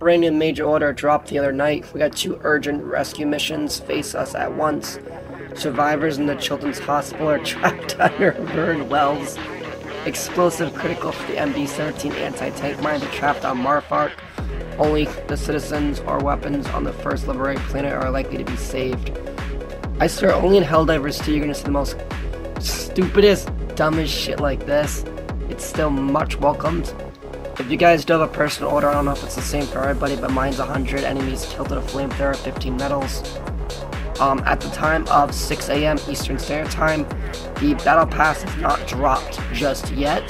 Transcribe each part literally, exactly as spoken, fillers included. Random major order dropped the other night. We got two urgent rescue missions face us at once. Survivors in the children's hospital are trapped under burn wells. Explosive critical for the M B thirteen anti-tank mine. They're trapped on Marfark. Only the citizens or weapons on the first liberated planet are likely to be saved. I swear, only in Helldivers two you're gonna see the most stupidest, dumbest shit like this. It's still much welcomed. If you guys do have a personal order, I don't know if it's the same for everybody, but mine's one hundred enemies tilted a flamethrower, fifteen medals. Um, at the time of six A M Eastern Standard Time, the battle pass is not dropped just yet.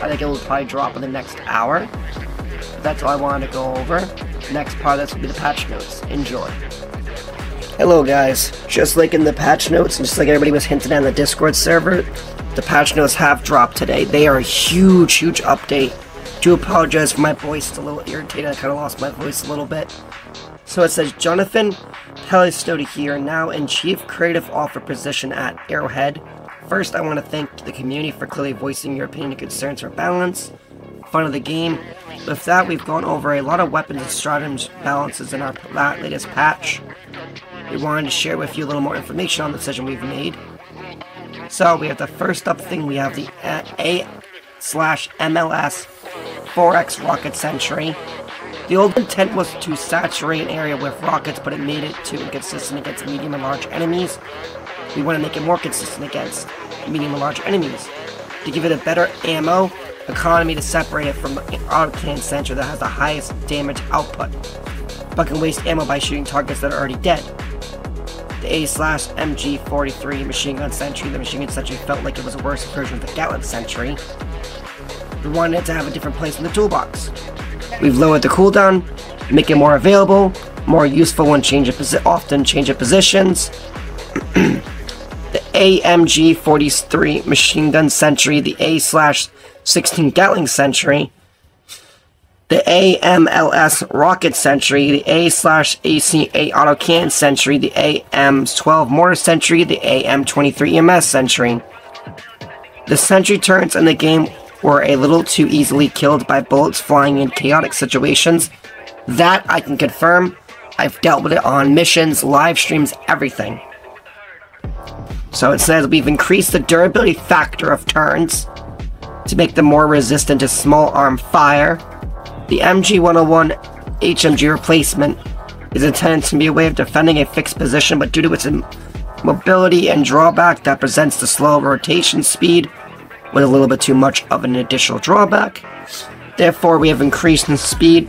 I think it will probably drop in the next hour. That's all I wanted to go over. Next part of this will be the patch notes. Enjoy. Hello guys, just like in the patch notes, and just like everybody was hinting at on the Discord server, the patch notes have dropped today. They are a huge, huge update. I do apologize for my voice, it's a little irritated, I kind of lost my voice a little bit. So it says, Jonathan Pilestedi here, now in Chief Creative Officer position at Arrowhead. First, I want to thank the community for clearly voicing your opinion and concerns for balance, fun of the game. With that, we've gone over a lot of weapons and stratagems balances in our latest patch. We wanted to share with you a little more information on the decision we've made. So, we have the first up thing, we have the A slash M L S four X rocket sentry. The old intent was to saturate an area with rockets, but it made it too inconsistent against medium and large enemies. We want to make it more consistent against medium and large enemies. To give it a better ammo economy to separate it from the autocannon sentry that has the highest damage output, but can waste ammo by shooting targets that are already dead. The A slash M G forty-three machine gun sentry. The machine gun sentry felt like it was a worse version of the Gatling sentry. We wanted it to have a different place in the toolbox. We've lowered the cooldown, make it more available, more useful when change of often change of positions. The A M G forty-three machine gun sentry, the A slash sixteen Gatling sentry, the A M L S rocket sentry, the A slash aca autocannon sentry, the A M twelve mortar sentry, the A M twenty-three E M S sentry. The sentry turrets in the game were a little too easily killed by bullets flying in chaotic situations. That I can confirm. I've dealt with it on missions, live streams, everything. So it says we've increased the durability factor of turrets to make them more resistant to small arm fire. The M G one oh one H M G replacement is intended to be a way of defending a fixed position, but due to its mobility and drawback that presents the slow rotation speed with a little bit too much of an additional drawback. Therefore, we have increased in speed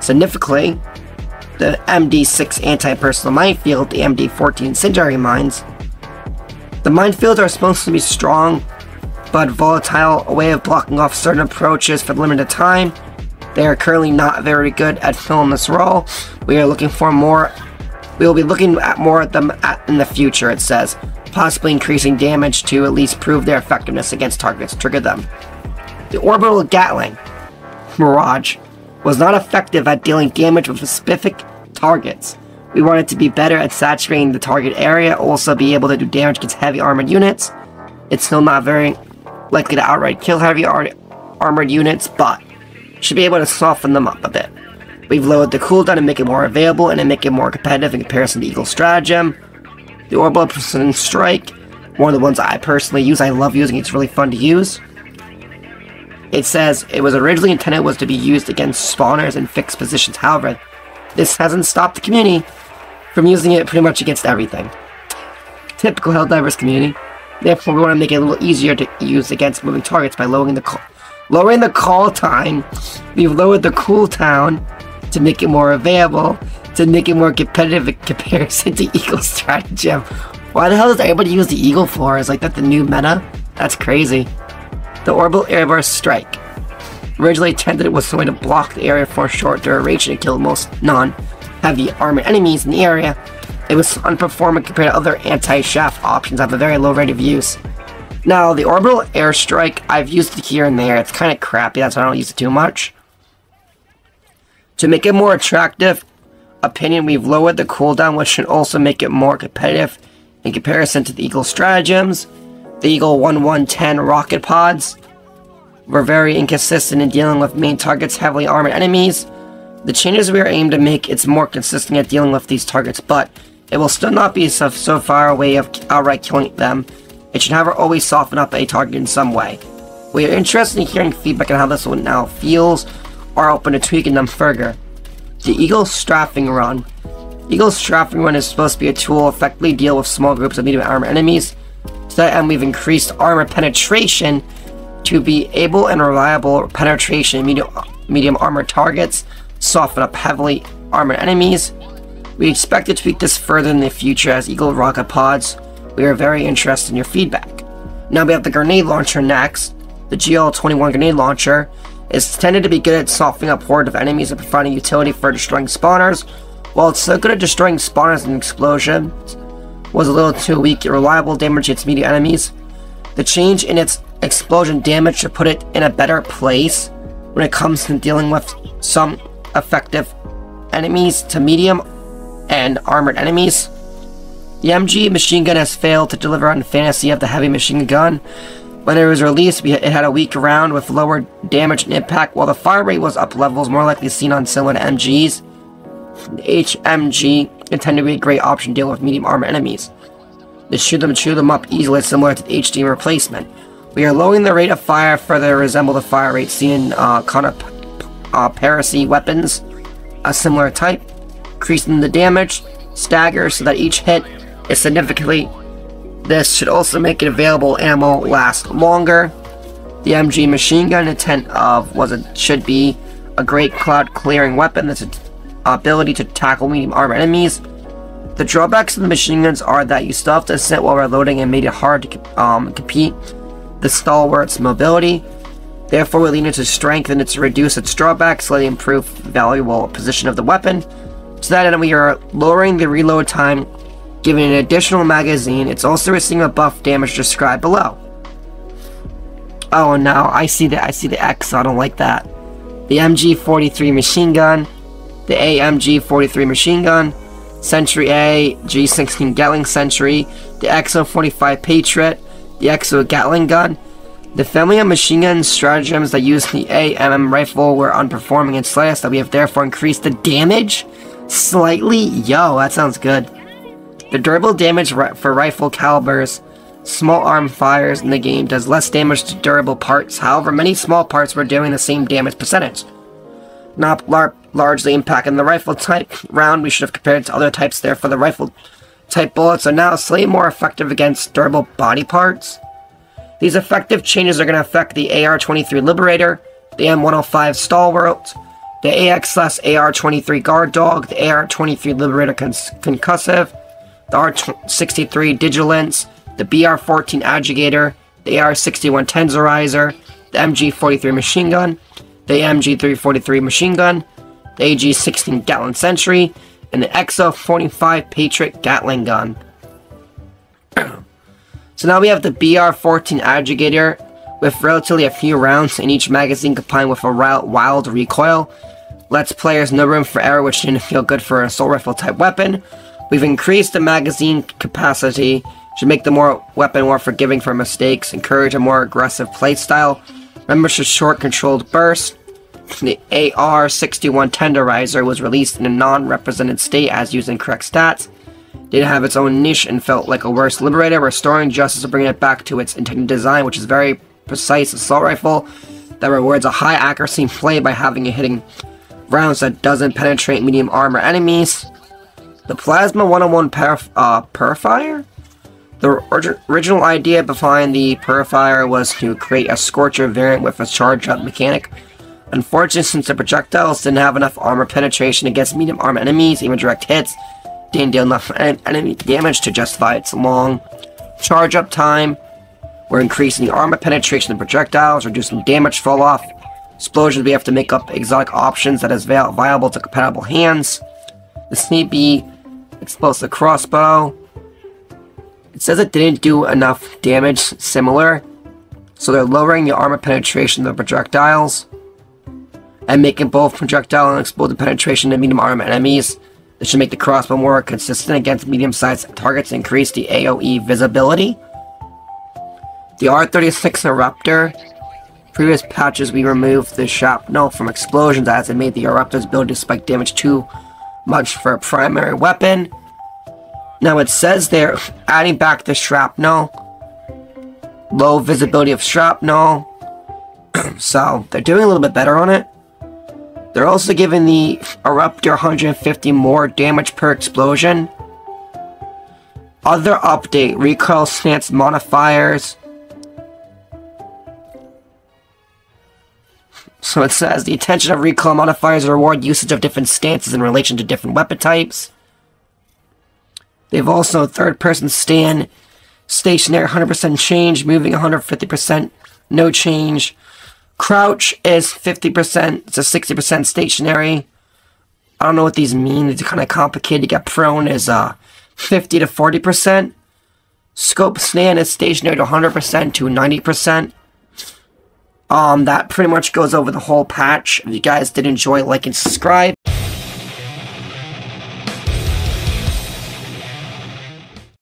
significantly. The M D six anti-personal minefield, the M D fourteen incendiary mines. The minefields are supposed to be strong but volatile, a way of blocking off certain approaches for limited time. They are currently not very good at filling this role. We are looking for more. We will be looking at more of them at, in the future, it says. Possibly increasing damage to at least prove their effectiveness against targets, trigger them. The orbital Gatling Mirage was not effective at dealing damage with specific targets. We wanted to be better at saturating the target area, also be able to do damage against heavy armored units. It's still not very likely to outright kill heavy ar armored units, but should be able to soften them up a bit. We've lowered the cooldown and make it more available and to make it more competitive in comparison to Eagle Stratagem. The Orbital Precision Strike, one of the ones I personally use, I love using, it's really fun to use. It says, it was originally intended was to be used against spawners in fixed positions, however, this hasn't stopped the community from using it pretty much against everything. Typical Helldivers community, therefore we want to make it a little easier to use against moving targets by lowering the call, lowering the call time. We've lowered the cooldown to make it more available, to make it more competitive in comparison to Eagle Stratagem. Why the hell does everybody use the Eagle for? Is like that the new meta? That's crazy. The Orbital Airburst Strike. Originally intended was something to block the area for a short duration and kill most non-heavy armored enemies in the area. It was unperformant compared to other anti-shaft options that have a very low rate of use. Now, the Orbital Airstrike, I've used it here and there. It's kind of crappy, that's why I don't use it too much. To make it more attractive, opinion, we've lowered the cooldown, which should also make it more competitive in comparison to the Eagle Stratagems. The Eagle eleven ten rocket pods were very inconsistent in dealing with main targets, heavily armored enemies. The changes we are aiming to make is more consistent at dealing with these targets, but it will still not be so, so far away of outright killing them. It should however always soften up a target in some way. We are interested in hearing feedback on how this one now feels, or open to tweaking them further. The Eagle Strafing Run. Eagle Strafing Run is supposed to be a tool to effectively deal with small groups of medium armor enemies. To that end, we've increased armor penetration to be able and reliable penetration in medium, medium armor targets, soften up heavily armored enemies. We expect to tweak this further in the future as Eagle rocket pods. We are very interested in your feedback. Now we have the grenade launcher next. The G L twenty-one grenade launcher is tended to be good at softening up horde of enemies and providing utility for destroying spawners. While it's so good at destroying spawners and explosions, was a little too weak and reliable damage to its immediate enemies. The change in its explosion damage should put it in a better place when it comes to dealing with some effective enemies to medium and armored enemies. The M G machine gun has failed to deliver on the fantasy of the heavy machine gun. When it was released, it had a weak round with lower damage and impact, while the fire rate was up levels more likely seen on similar M Gs. The H M G intended to be a great option dealing with medium armor enemies. They shoot them and chew them up easily, similar to the H D replacement. We are lowering the rate of fire further to resemble the fire rate seen in uh, counter-piracy uh, weapons, a similar type, increasing the damage, stagger so that each hit is significantly. This should also make it available ammo last longer. The M G machine gun intent of was a, should be a great cloud clearing weapon that's ability to tackle medium armor enemies. The drawbacks of the machine guns are that you still have to sit while reloading and made it hard to um, compete. The stalwart's mobility. Therefore, we lean into strength and it's reduce its drawbacks, letting improve valuable position of the weapon. To that end, we are lowering the reload time, giving an additional magazine. It's also receiving a buff damage described below. Oh no, I see the I see the X, so I don't like that. The M G forty-three machine gun. The A M G forty-three machine gun, Century A, G sixteen Gatling Century, the X O forty-five Patriot, the X O Gatling gun. The family of machine gun stratagems that use the A M M rifle were unperforming in slightest, that we have therefore increased the damage slightly. Yo, that sounds good. The durable damage ri for rifle calibers, small arm fires in the game does less damage to durable parts. However, many small parts were doing the same damage percentage. Not larp. Largely impacting the rifle type round, we should have compared to other types there for the rifle type bullets are now slightly more effective against durable body parts. These effective changes are going to affect the A R twenty-three Liberator, the M one oh five Stalwart, the A X slash A R twenty-three Guard Dog, the A R twenty-three Liberator Concussive, the R sixty-three Digilence, the B R fourteen Adjudicator, the A R sixty-one Tenderizer, the M G forty-three Machine Gun, the M G three forty-three Machine Gun, the A G sixteen Gatling Sentry, and the X O forty-five Patriot Gatling Gun. So now we have the B R fourteen Adjudicator with relatively a few rounds in each magazine combined with a wild recoil. Lets players no room for error, which didn't feel good for an assault rifle type weapon. We've increased the magazine capacity to make the more weapon more forgiving for mistakes, encourage a more aggressive playstyle. Remembers a short controlled burst. The A R sixty-one Tenderizer was released in a non-represented state as used in correct stats. Did have its own niche and felt like a worse Liberator, restoring justice and bringing it back to its intended design, which is a very precise assault rifle that rewards a high accuracy play by having it hitting rounds that doesn't penetrate medium armor enemies. The Plasma one oh one Purif uh, Purifier? The original idea behind the Purifier was to create a Scorcher variant with a charge-up mechanic. Unfortunately, since the projectiles didn't have enough armor penetration against medium armor enemies, even direct hits didn't deal enough enemy damage to justify its long charge-up time. We're increasing the armor penetration of projectiles, reducing damage fall-off. Explosions, we have to make up exotic options that is viable to compatible hands. The Sneepy Explosive Crossbow. It says it didn't do enough damage, similar, so they're lowering the armor penetration of the projectiles and making both projectile and explosive penetration to medium armor enemies. This should make the crossbow more consistent against medium-sized targets and increase the AoE visibility. The R thirty-six Raptor Previous patches, we removed the shrapnel from explosions as it made the Eruptor's ability to spike damage too much for a primary weapon. Now it says they're adding back the shrapnel. Low visibility of shrapnel. So they're doing a little bit better on it. They're also giving the Eruptor one hundred fifty more damage per explosion. Other update, recoil stance modifiers. So it says, the attention of recoil modifiers reward usage of different stances in relation to different weapon types. They've also third-person stand, stationary one hundred percent change, moving one hundred fifty percent, no change. Crouch is fifty percent, it's a sixty percent stationary. I don't know what these mean, it's kind of complicated. You get prone is uh, fifty to forty percent. Scope stand is stationary to one hundred percent to ninety percent. Um, that pretty much goes over the whole patch. If you guys did enjoy, like and subscribe.